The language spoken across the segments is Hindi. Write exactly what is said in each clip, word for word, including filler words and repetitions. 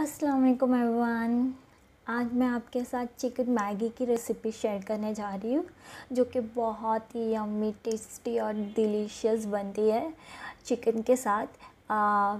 अस्सलाम वालेकुम एवरीवन। आज मैं आपके साथ चिकन मैगी की रेसिपी शेयर करने जा रही हूँ, जो कि बहुत ही यम्मी, टेस्टी और डिलीशियस बनती है चिकन के साथ। आ,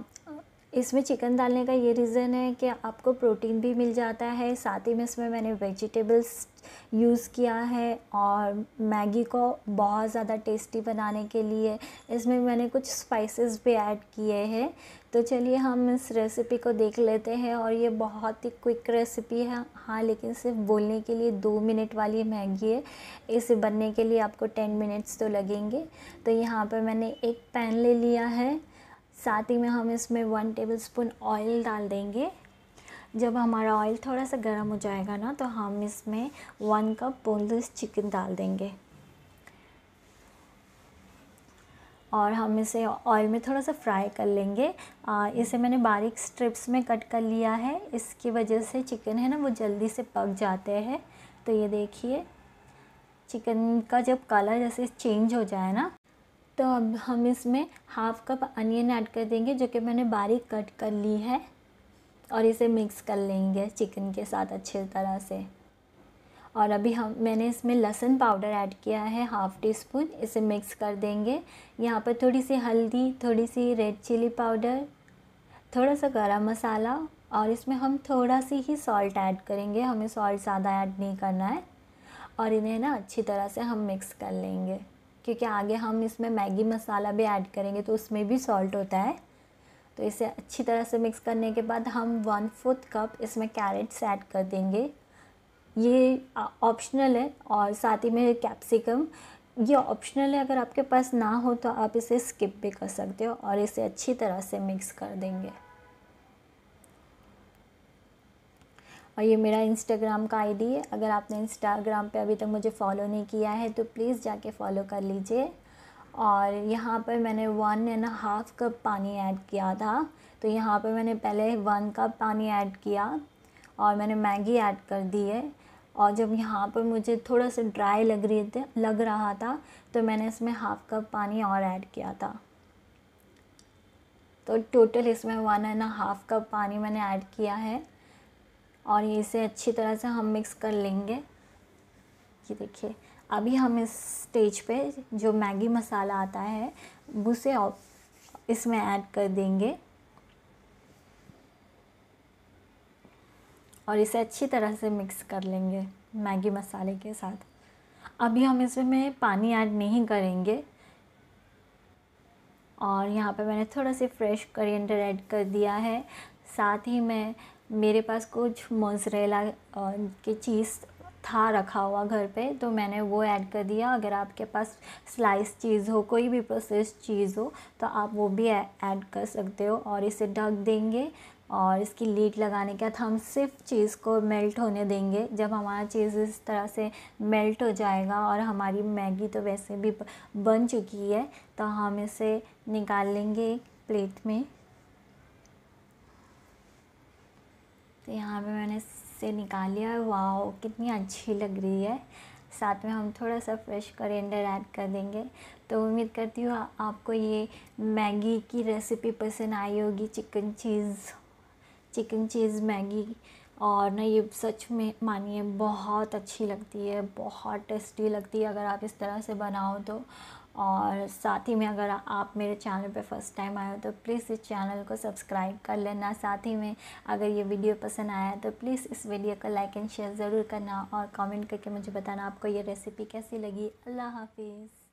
इसमें चिकन डालने का ये रीज़न है कि आपको प्रोटीन भी मिल जाता है, साथ ही में इसमें मैंने वेजिटेबल्स यूज़ किया है और मैगी को बहुत ज़्यादा टेस्टी बनाने के लिए इसमें मैंने कुछ स्पाइसेस भी ऐड किए हैं। तो चलिए हम इस रेसिपी को देख लेते हैं। और ये बहुत ही क्विक रेसिपी है, हाँ, लेकिन सिर्फ बोलने के लिए दो मिनट वाली मैगी है। इसे बनने के लिए आपको टेन मिनट्स तो लगेंगे। तो यहाँ पर मैंने एक पैन ले लिया है, साथ ही में हम इसमें वन टेबलस्पून ऑयल डाल देंगे। जब हमारा ऑयल थोड़ा सा गर्म हो जाएगा ना, तो हम इसमें वन कप बोनलेस चिकन डाल देंगे और हम इसे ऑयल में थोड़ा सा फ्राई कर लेंगे। आ, इसे मैंने बारीक स्ट्रिप्स में कट कर लिया है, इसकी वजह से चिकन है ना वो जल्दी से पक जाते हैं। तो ये देखिए, चिकन का जब कलर जैसे चेंज हो जाए ना, तो अब हम इसमें हाफ कप अनियन ऐड कर देंगे, जो कि मैंने बारीक कट कर ली है, और इसे मिक्स कर लेंगे चिकन के साथ अच्छे तरह से। और अभी हम मैंने इसमें लहसुन पाउडर ऐड किया है, हाफ़ टी स्पून, इसे मिक्स कर देंगे। यहाँ पर थोड़ी सी हल्दी, थोड़ी सी रेड चिली पाउडर, थोड़ा सा गरम मसाला, और इसमें हम थोड़ा सी ही सॉल्ट ऐड करेंगे, हमें सॉल्ट ज़्यादा ऐड नहीं करना है। और इन्हें ना अच्छी तरह से हम मिक्स कर लेंगे, क्योंकि आगे हम इसमें मैगी मसाला भी ऐड करेंगे, तो उसमें भी सॉल्ट होता है। तो इसे अच्छी तरह से मिक्स करने के बाद हम वन फोर्थ कप इसमें कैरेट्स ऐड कर देंगे। ये ऑप्शनल है, और साथ ही में कैप्सिकम, ये ऑप्शनल है, अगर आपके पास ना हो तो आप इसे स्किप भी कर सकते हो। और इसे अच्छी तरह से मिक्स कर देंगे। और ये मेरा इंस्टाग्राम का आईडी है, अगर आपने इंस्टाग्राम पे अभी तक मुझे फ़ॉलो नहीं किया है तो प्लीज़ जाके फॉलो कर लीजिए। और यहाँ पर मैंने वन एंड हाफ़ कप पानी ऐड किया था, तो यहाँ पर मैंने पहले वन कप पानी ऐड किया और मैंने मैगी ऐड कर दी है। और जब यहाँ पर मुझे थोड़ा सा ड्राई लग रही थे लग रहा था तो मैंने इसमें हाफ़ कप पानी और ऐड किया था। तो टोटल इसमें वन एंड हाफ़ कप पानी मैंने ऐड किया है, और इसे अच्छी तरह से हम मिक्स कर लेंगे। ये देखिए, अभी हम इस स्टेज पे जो मैगी मसाला आता है उसे इसमें ऐड कर देंगे और इसे अच्छी तरह से मिक्स कर लेंगे मैगी मसाले के साथ। अभी हम इसमें पानी ऐड नहीं करेंगे। और यहाँ पे मैंने थोड़ा सा फ्रेश कोरिएंडर ऐड कर दिया है, साथ ही में मेरे पास कुछ मोज़रेला की चीज़ था रखा हुआ घर पे, तो मैंने वो ऐड कर दिया। अगर आपके पास स्लाइस चीज़ हो, कोई भी प्रोसेस चीज़ हो, तो आप वो भी ऐड कर सकते हो। और इसे ढक देंगे और इसकी लीड लगाने के बाद हम सिर्फ चीज़ को मेल्ट होने देंगे। जब हमारा चीज़ इस तरह से मेल्ट हो जाएगा, और हमारी मैगी तो वैसे भी बन चुकी है, तो हम इसे निकाल लेंगे एक प्लेट में। तो यहाँ पे मैंने इसे निकाल लिया है। वाह, कितनी अच्छी लग रही है। साथ में हम थोड़ा सा फ्रेश कोरिएंडर ऐड कर देंगे। तो उम्मीद करती हूँ आपको ये मैगी की रेसिपी पसंद आई होगी, chicken cheese chicken cheese Maggi. और ना ये सच में मानिए बहुत अच्छी लगती है, बहुत टेस्टी लगती है अगर आप इस तरह से बनाओ तो। और साथ ही में अगर आप मेरे चैनल पे फर्स्ट टाइम आए हो तो प्लीज़ इस चैनल को सब्सक्राइब कर लेना। साथ ही में अगर ये वीडियो पसंद आया तो प्लीज़ इस वीडियो को लाइक एंड शेयर ज़रूर करना, और कमेंट करके मुझे बताना आपको ये रेसिपी कैसी लगी। अल्लाह हाफिज़।